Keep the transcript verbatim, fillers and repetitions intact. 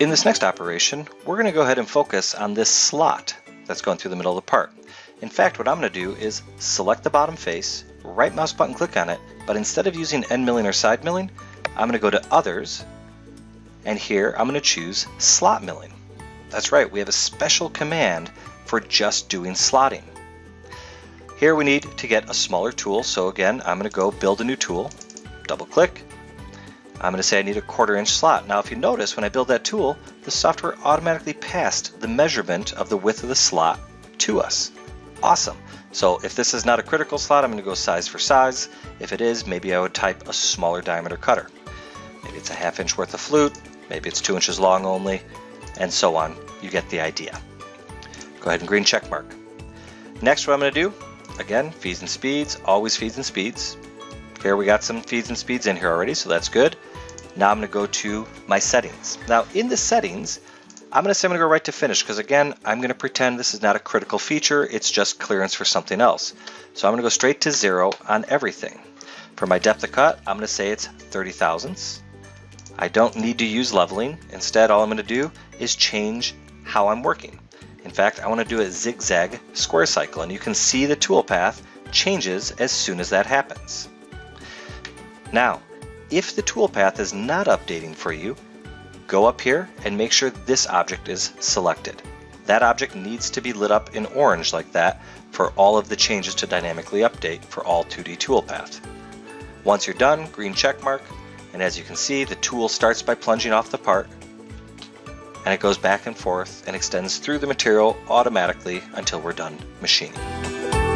In this next operation, we're going to go ahead and focus on this slot that's going through the middle of the part. In fact, what I'm going to do is select the bottom face, right mouse button click on it, but instead of using end milling or side milling, I'm going to go to Others, and here I'm going to choose Slot Milling. That's right, we have a special command for just doing slotting. Here we need to get a smaller tool, so again, I'm going to go build a new tool, double click. I'm going to say I need a quarter inch slot. Now if you notice, when I build that tool, the software automatically passed the measurement of the width of the slot to us. Awesome. So if this is not a critical slot, I'm going to go size for size. If it is, maybe I would type a smaller diameter cutter. Maybe it's a half inch worth of flute, maybe it's two inches long only, and so on. You get the idea. Go ahead and green check mark. Next, what I'm going to do, again, feeds and speeds, always feeds and speeds. Here we got some feeds and speeds in here already, so that's good. Now I'm going to go to my settings. Now in the settings, I'm going to say I'm going to go right to finish because again, I'm going to pretend this is not a critical feature. It's just clearance for something else. So I'm going to go straight to zero on everything. For my depth of cut, I'm going to say it's thirty thousandths. I don't need to use leveling. Instead, all I'm going to do is change how I'm working. In fact, I want to do a zigzag square cycle, and you can see the toolpath changes as soon as that happens. Now, if the toolpath is not updating for you, go up here and make sure this object is selected. That object needs to be lit up in orange like that for all of the changes to dynamically update for all two D toolpath. Once you're done, green check mark, and as you can see, the tool starts by plunging off the part, and it goes back and forth and extends through the material automatically until we're done machining.